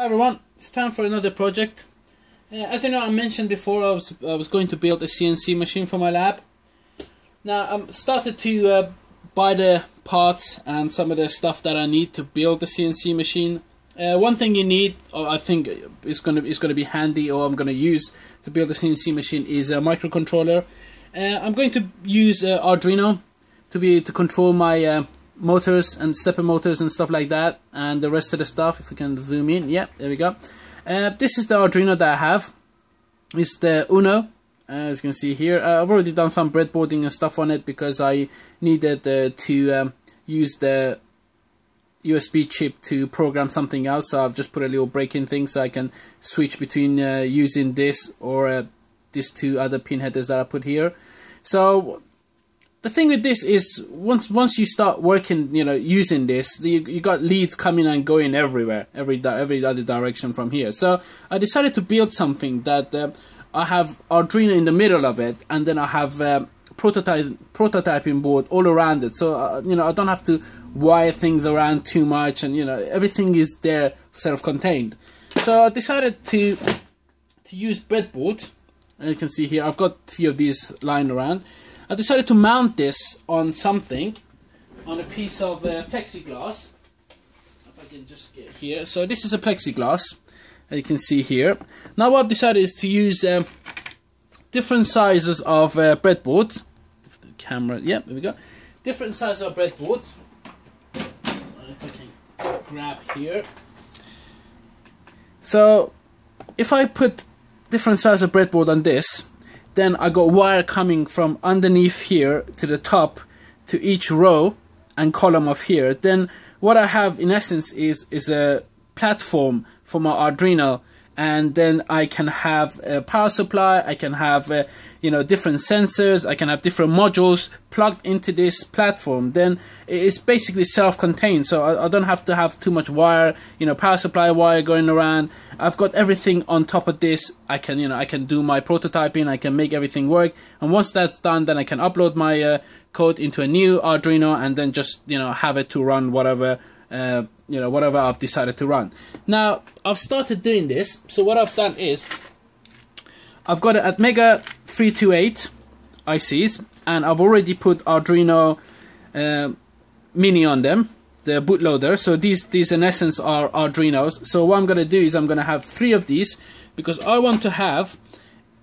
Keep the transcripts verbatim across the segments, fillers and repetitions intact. Hi everyone, it's time for another project. Uh, as you know, I mentioned before I was, I was going to build a C N C machine for my lab. Now I started to uh, buy the parts and some of the stuff that I need to build the C N C machine. Uh, one thing you need, or I think is going to is going to be handy, or I'm going to use to build the C N C machine, is a microcontroller. Uh, I'm going to use uh, Arduino to be to control my uh, motors and stepper motors and stuff like that, and the rest of the stuff. If we can zoom in, yeah, there we go. Uh, this is the Arduino that I have. It's the UNO, as you can see here. Uh, I've already done some breadboarding and stuff on it because I needed uh, to um, use the U S B chip to program something else. So I've just put a little break-in thing so I can switch between uh, using this or uh, these two other pin headers that I put here. So the thing with this is, once once you start working, you know, using this, you you got leads coming and going everywhere, every every other direction from here. So I decided to build something that uh, I have Arduino in the middle of it, and then I have uh, prototype prototyping board all around it. So uh, you know, I don't have to wire things around too much, and you know, everything is there, self-contained. So I decided to to use breadboard, and you can see here I've got a few of these lying around. I decided to mount this on something, on a piece of uh, plexiglass. If I can just get here. So this is a plexiglass, as you can see here. Now what I've decided is to use um, different sizes of uh, breadboard. If the camera, yeah, there we go. Different sizes of breadboard. If I can grab here. So if I put different sizes of breadboard on this, then I got wire coming from underneath here to the top to each row and column of here. Then what I have in essence is is a platform for my Arduino, and then I can have a power supply, I can have uh, you know, different sensors, I can have different modules plugged into this platform. Then it's basically self-contained, so I, I don't have to have too much wire, you know, power supply wire going around. I've got everything on top of this. I can, you know, I can do my prototyping, I can make everything work, and once that's done, then I can upload my uh, code into a new Arduino, and then just, you know, have it to run whatever uh, you know, whatever I've decided to run. Now I've started doing this. So what I've done is I've got an ATmega three two eight I Cs, and I've already put Arduino uh, mini on them, the bootloader. So these these in essence are Arduinos. So what I'm going to do is I'm going to have three of these, because I want to have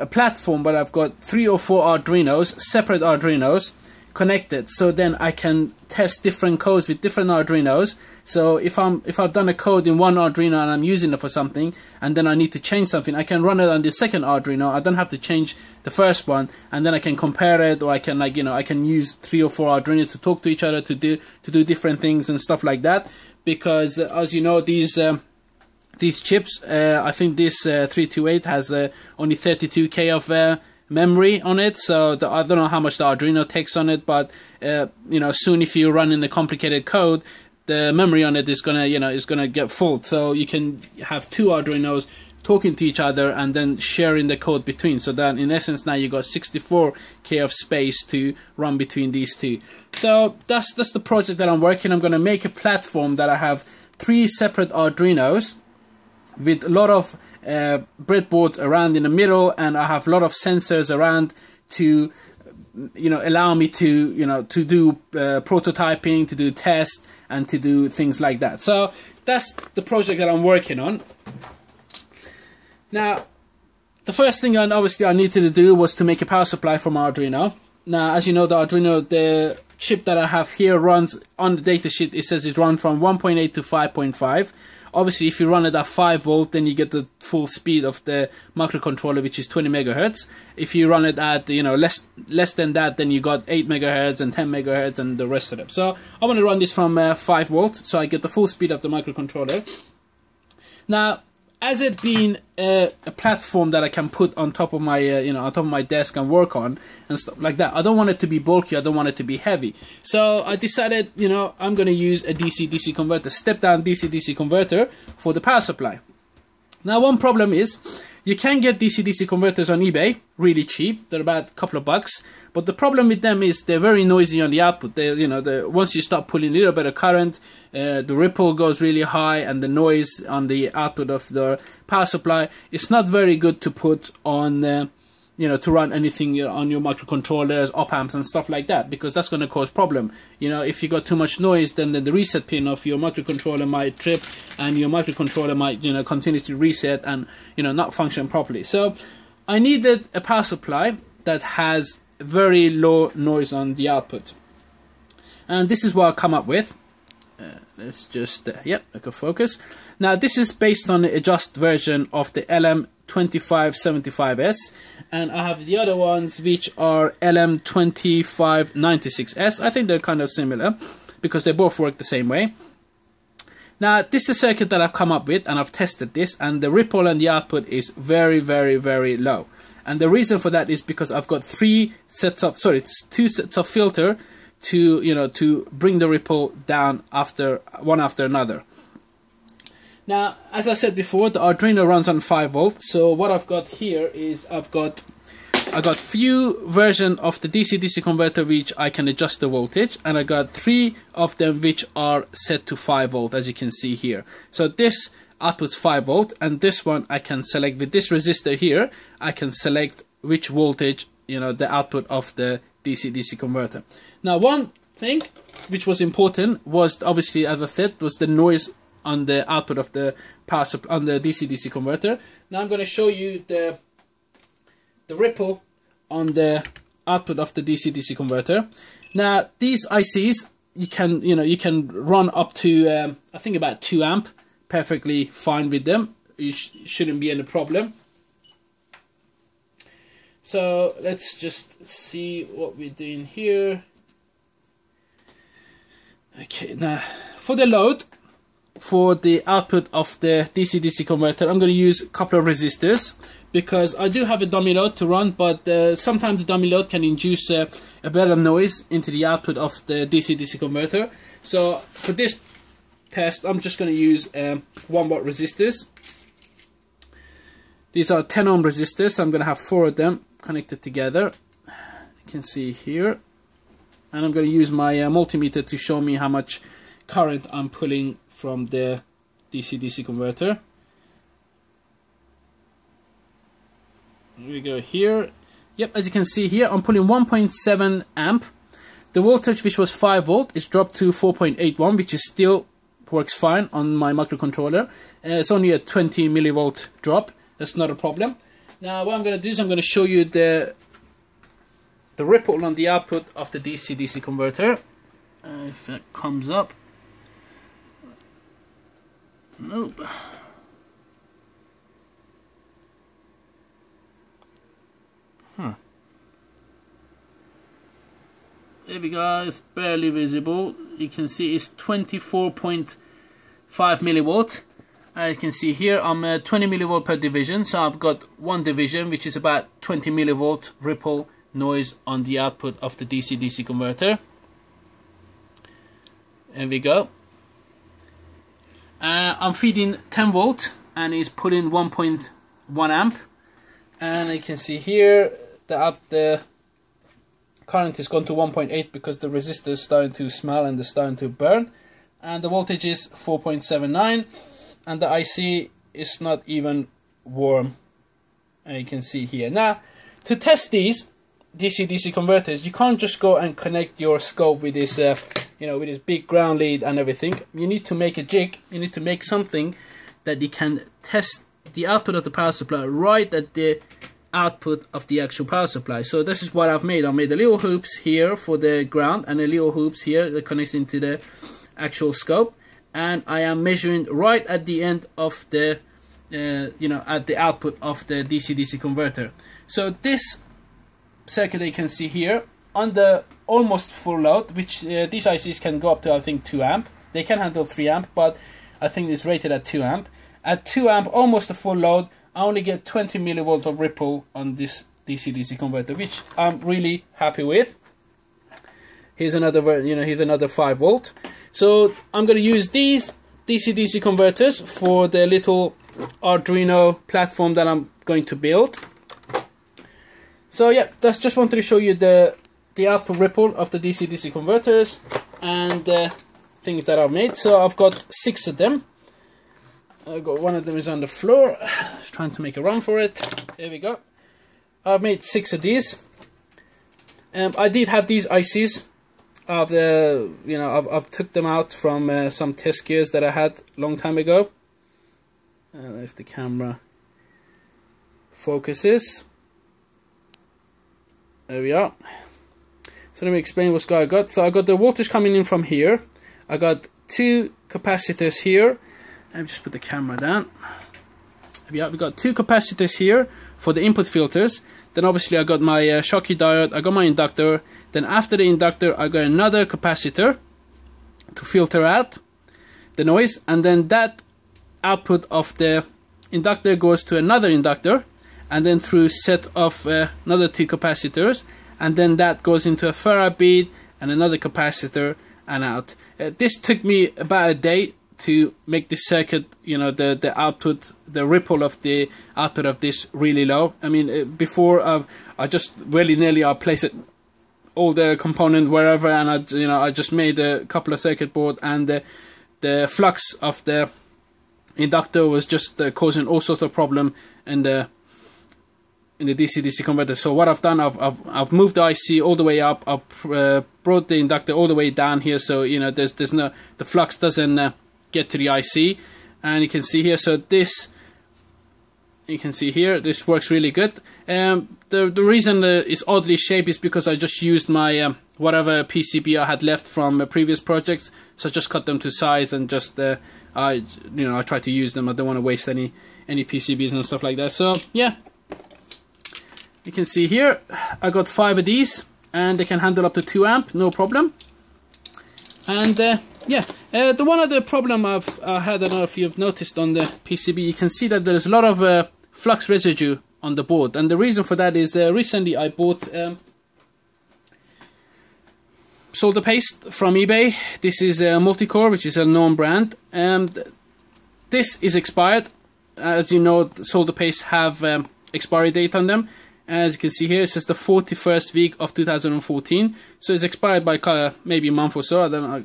a platform, but I've got three or four Arduinos, separate Arduinos connected, so then I can test different codes with different Arduinos. So if I'm if I've done a code in one Arduino and I'm using it for something, and then I need to change something, I can run it on the second Arduino. I don't have to change the first one, and then I can compare it, or I can, like, you know, I can use three or four Arduinos to talk to each other, to do to do different things and stuff like that. Because uh, as you know, these um, these chips, uh, I think this uh, three two eight has uh, only thirty-two K of uh, memory on it, so the, I don't know how much the Arduino takes on it, but uh, you know, soon if you run in the complicated code, the memory on it is gonna, you know, is gonna get full. So you can have two Arduinos talking to each other and then sharing the code between. So then in essence now you got sixty-four K of space to run between these two. So that's that's the project that I'm working. I'm gonna make a platform that I have three separate Arduinos with a lot of uh, breadboard around in the middle, and I have a lot of sensors around to, you know, allow me to, you know, to do uh, prototyping, to do tests, and to do things like that. So that's the project that I'm working on. Now, the first thing I obviously I needed to do was to make a power supply for my Arduino. Now, as you know, the Arduino, the chip that I have here runs on the datasheet. It says it runs from one point eight to five point five. Obviously, if you run it at five volt, then you get the full speed of the microcontroller, which is twenty megahertz. If you run it at, you know, less less than that, then you got eight megahertz and ten megahertz and the rest of them. So I want to run this from uh, five volts, so I get the full speed of the microcontroller. Now, as it being a, a platform that I can put on top of my, uh, you know, on top of my desk and work on and stuff like that, I don't want it to be bulky. I don't want it to be heavy. So I decided, you know, I'm going to use a D C D C converter, step down D C D C converter for the power supply. Now, one problem is You can get D C D C converters on eBay, really cheap. They're about a couple of bucks. But the problem with them is they're very noisy on the output. They, you know, the, once you start pulling a little bit of current, uh, the ripple goes really high, and the noise on the output of the power supply, it's not very good to put on, uh, you know, to run anything on your microcontrollers, op amps, and stuff like that, because that's going to cause problem. You know, if you got too much noise, then, then the reset pin of your microcontroller might trip, and your microcontroller might, you know, continue to reset and, you know, not function properly. So I needed a power supply that has very low noise on the output, and this is what I come up with. Uh, let's just, uh, yep, I can focus. Now this is based on the adjust version of the L M twenty-five seventy-five S, and I have the other ones which are L M twenty-five ninety-six S. I think they're kind of similar because they both work the same way. Now this is a circuit that I've come up with, and I've tested this, and the ripple and the output is very, very, very low. And the reason for that is because I've got three sets of, sorry, it's two sets of filter to, you know, to bring the ripple down after one after another. Now, as I said before, the Arduino runs on five volt. So what I've got here is I've got I got few version of the D C D C converter which I can adjust the voltage, and I got three of them which are set to five volt, as you can see here. So this outputs five volt, and this one I can select with this resistor here. I can select which voltage, you know, the output of the D C D C converter. Now, one thing which was important was obviously, as I said, was the noise on the output of the power supply on the D C D C converter. Now I'm going to show you the the ripple on the output of the D C D C converter. Now these I Cs you can you know you can run up to um, I think about two amp, perfectly fine with them. You sh shouldn't be any problem. So let's just see what we're doing here. Okay, now for the load. For the output of the D C D C converter, I'm going to use a couple of resistors because I do have a dummy load to run, but uh, sometimes the dummy load can induce uh, a bit of noise into the output of the D C D C converter. So for this test, I'm just going to use um, one watt resistors. These are ten ohm resistors, so I'm going to have four of them connected together. You can see here. And I'm going to use my uh, multimeter to show me how much current I'm pulling from the D C D C converter. Here we go here. Yep, as you can see here, I'm pulling one point seven amp. The voltage, which was five volt, is dropped to four point eight one, which is still works fine on my microcontroller. Uh, it's only a twenty millivolt drop. That's not a problem. Now what I'm going to do is I'm going to show you the the ripple on the output of the D C D C converter. Uh, if that comes up. Nope. Huh. There we go. It's barely visible. You can see it's twenty-four point five millivolt. As you can see here, I'm uh, twenty millivolt per division. So I've got one division, which is about twenty millivolt ripple noise on the output of the D C D C converter. There we go. Uh, I'm feeding ten volt and it's putting one point one amp, and you can see here that the current has gone to one point eight because the resistor is starting to smell and it's starting to burn, and the voltage is four point seven nine, and the I C is not even warm, and you can see here. Now to test these D C D C converters, you can't just go and connect your scope with this uh, you know, with this big ground lead and everything. You need to make a jig, you need to make something that you can test the output of the power supply right at the output of the actual power supply. So this is what I've made. I made the little hoops here for the ground and the little hoops here that connects into the actual scope, and I am measuring right at the end of the, uh, you know, at the output of the D C D C converter. So this circuit that you can see here, on the almost full load, which uh, these I Cs can go up to, I think, two amp. They can handle three amp, but I think it's rated at two amp. At two amp, almost a full load, I only get twenty millivolt of ripple on this D C D C converter, which I'm really happy with. Here's another, you know, here's another five volt. So I'm going to use these D C D C converters for the little Arduino platform that I'm going to build. So yeah, that's just wanted to show you the the output ripple of the D C D C converters and uh, things that I've made. So I've got six of them. I've got one of them is on the floor. Just trying to make a run for it. Here we go. I've made six of these. Um, I did have these I Cs. I've uh, you know I've I've took them out from uh, some test gears that I had a long time ago. I don't know if the camera focuses. There we are. So let me explain what I got. So I got the voltage coming in from here. I got two capacitors here. Let me just put the camera down. Yeah, we got two capacitors here for the input filters. Then obviously I got my uh, Schottky diode. I got my inductor. Then after the inductor, I got another capacitor to filter out the noise. And then that output of the inductor goes to another inductor, and then through set of uh, another two capacitors, and then that goes into a ferrite bead and another capacitor and out. Uh, this took me about a day to make the circuit, you know, the the output, the ripple of the output of this really low. I mean, before I've, I just really nearly I place it all the component wherever, and I you know I just made a couple of circuit board, and the the flux of the inductor was just uh, causing all sorts of problem in the in the D C D C converter. So what I've done, I've I've, I've moved the I C all the way up. I've uh, brought the inductor all the way down here, so you know there's there's no the flux doesn't uh, get to the I C, and you can see here. So this, you can see here, this works really good. Um, the the reason uh, it's oddly shaped is because I just used my um, whatever P C B I had left from uh, previous projects. So I just cut them to size and just uh, I you know I try to use them. I don't want to waste any any P C Bs and stuff like that. So yeah, you can see here I got five of these, and they can handle up to two amp, no problem. And uh, yeah, uh, the one other problem I've uh, had, I don't know if you've noticed on the P C B, you can see that there's a lot of uh, flux residue on the board, and the reason for that is uh, recently I bought um, solder paste from eBay. This is a uh, Multicore, which is a known brand, and this is expired. As you know, solder paste have um, expiry date on them. As you can see here, it says the forty-first week of two thousand fourteen, so it's expired by uh, maybe a month or so, I don't know.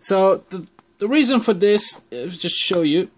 So the, the reason for this, uh, just show you,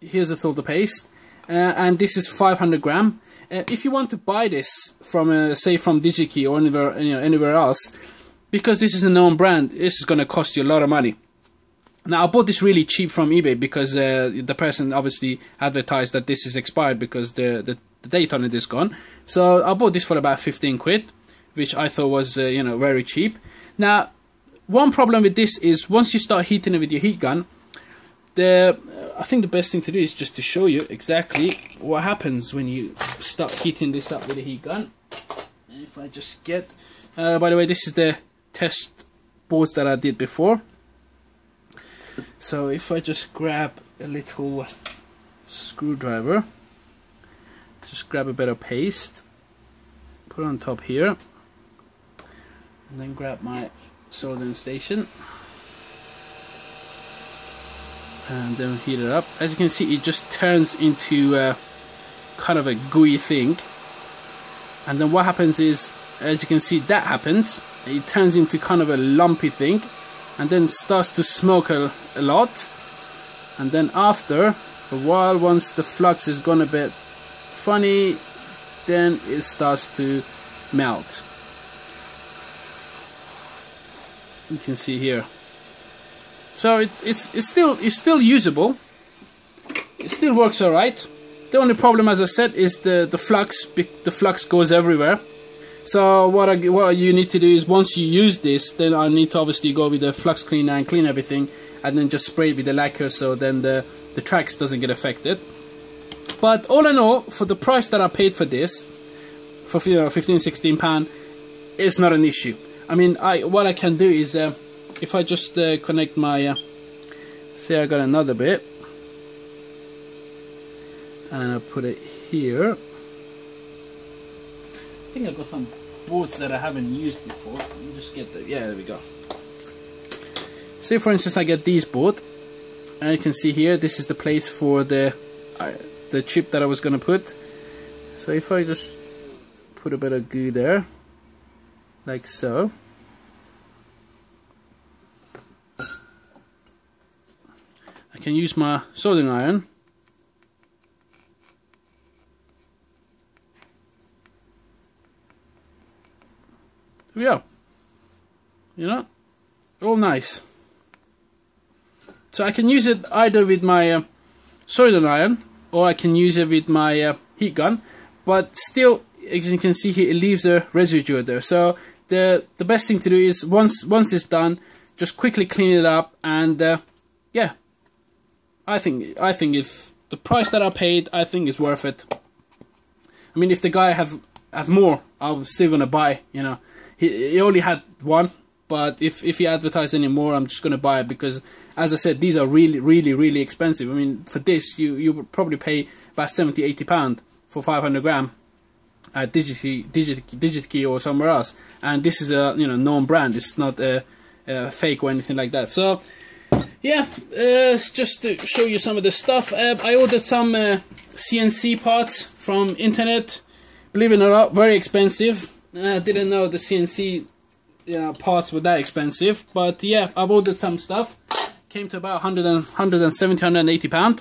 here's a solder paste, uh, and this is five hundred gram. Uh, if you want to buy this from, uh, say, from DigiKey or anywhere, you know, anywhere else, because this is a known brand, this is going to cost you a lot of money. Now I bought this really cheap from eBay because uh, the person obviously advertised that this is expired because the, the, the date on it is gone. So I bought this for about fifteen quid, which I thought was uh, you know very cheap. Now, one problem with this is once you start heating it with your heat gun, the I think the best thing to do is just to show you exactly what happens when you start heating this up with a heat gun. If I just get, uh, by the way, this is the test boards that I did before. So if I just grab a little screwdriver, just grab a bit of paste, put it on top here, and then grab my soldering station and then heat it up. As you can see, it just turns into a, kind of a gooey thing, and then what happens is, as you can see, that happens, it turns into kind of a lumpy thing, and then starts to smoke a, a lot. And then after a while, once the flux is gone a bit funny, then it starts to melt. You can see here. So it, it's it's still it's still usable. It still works all right. The only problem, as I said, is the the flux. The flux goes everywhere. So what I, what you need to do is once you use this, then I need to obviously go with the flux cleaner and clean everything, and then just spray it with the lacquer, so then the the tracks doesn't get affected. But all in all, for the price that I paid for this, for you know fifteen, sixteen pound, it's not an issue. I mean, I what I can do is, uh, if I just uh, connect my, uh, say I got another bit, and I put it here. I think I got some boards that I haven't used before. Let me just get the, yeah, there we go. Say for instance I get these board, and you can see here, this is the place for the I, the chip that I was going to put. So if I just put a bit of glue there, like so. I can use my soldering iron. There we are. You know, all nice. So I can use it either with my uh, soldering iron, or I can use it with my uh, heat gun. But still, as you can see here, it leaves a residue there. So the the best thing to do is once once it's done, just quickly clean it up. And uh, yeah, I think I think if the price that I paid, I think it's worth it. I mean, if the guy have have more, I'm still gonna buy. You know, he he only had one. But if, if you advertise any more, I'm just going to buy it, because, as I said, these are really, really, really expensive. I mean, for this, you, you would probably pay about seventy to eighty pounds for five hundred gram at DigiKey, DigiKey or somewhere else. And this is a, you know, known brand. It's not a, a fake or anything like that. So, yeah, uh, just to show you some of the stuff. Uh, I ordered some uh, C N C parts from internet. Believe it or not, very expensive. I uh, didn't know the C N C... yeah, parts were that expensive, but yeah, I've ordered some stuff. Came to about one hundred, one seventy, one eighty pound.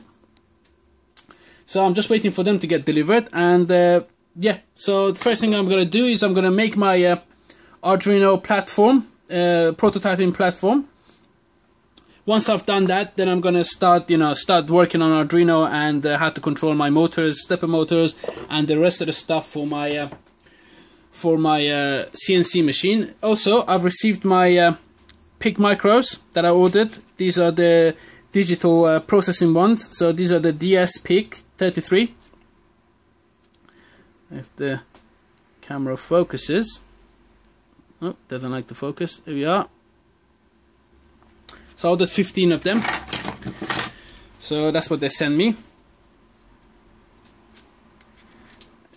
So I'm just waiting for them to get delivered, and uh, yeah. So the first thing I'm gonna do is I'm gonna make my uh, Arduino platform, uh, prototyping platform. Once I've done that, then I'm gonna start, you know, start working on Arduino and uh, how to control my motors, stepper motors, and the rest of the stuff for my. Uh, for my uh, C N C machine. Also, I've received my uh, P I C Micros that I ordered. These are the digital uh, processing ones. So these are the D S P I C thirty-three. If the camera focuses. Oh, doesn't like to focus. Here we are. So I ordered fifteen of them. So that's what they sent me.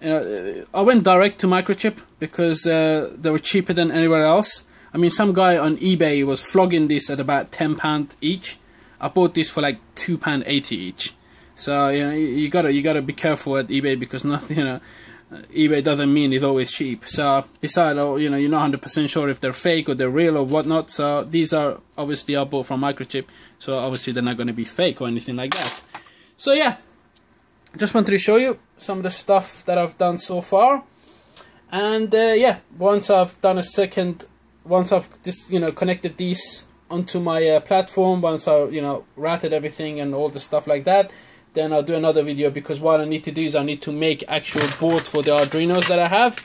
Uh, I went direct to Microchip because uh, they were cheaper than anywhere else. I mean, some guy on eBay was flogging this at about ten pound each. I bought this for like two pound eighty each. So you know, you gotta you gotta be careful at eBay, because nothing, you know, eBay doesn't mean it's always cheap. So besides, you know, you're not one hundred percent sure if they're fake or they're real or whatnot. So these are obviously I bought from Microchip. So obviously they're not going to be fake or anything like that. So yeah. Just wanted to show you some of the stuff that I've done so far, and uh, yeah, once I've done a second, once I've just you know connected these onto my uh, platform, once I you know routed everything and all the stuff like that, then I'll do another video, because what I need to do is I need to make actual board for the Arduinos that I have.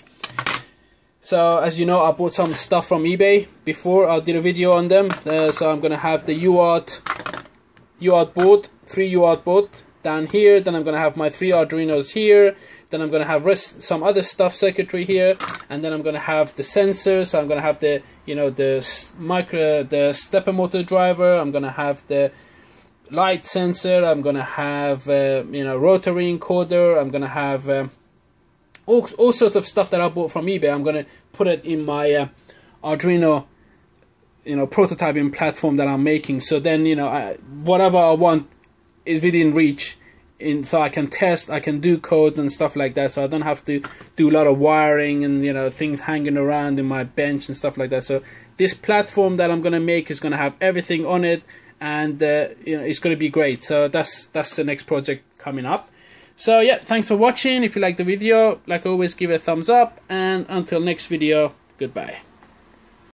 So as you know, I bought some stuff from eBay before. I did a video on them, uh, so I'm gonna have the U A R T board, three U A R T board. Down here, then I'm gonna have my three Arduinos here, then I'm gonna have rest some other stuff, circuitry here, and then I'm gonna have the sensors. So I'm gonna have the you know the micro the stepper motor driver, I'm gonna have the light sensor, I'm gonna have uh, you know rotary encoder, I'm gonna have um, all, all sorts of stuff that I bought from eBay. I'm gonna put it in my uh, Arduino you know prototyping platform that I'm making, so then you know I, whatever I want is within reach, in so I can test, I can do codes and stuff like that, so I don't have to do a lot of wiring and you know things hanging around in my bench and stuff like that. So this platform that I'm gonna make is gonna have everything on it, and uh, you know it's gonna be great. So that's that's the next project coming up. So yeah, thanks for watching. If you like the video, like always, give it a thumbs up, and until next video, goodbye.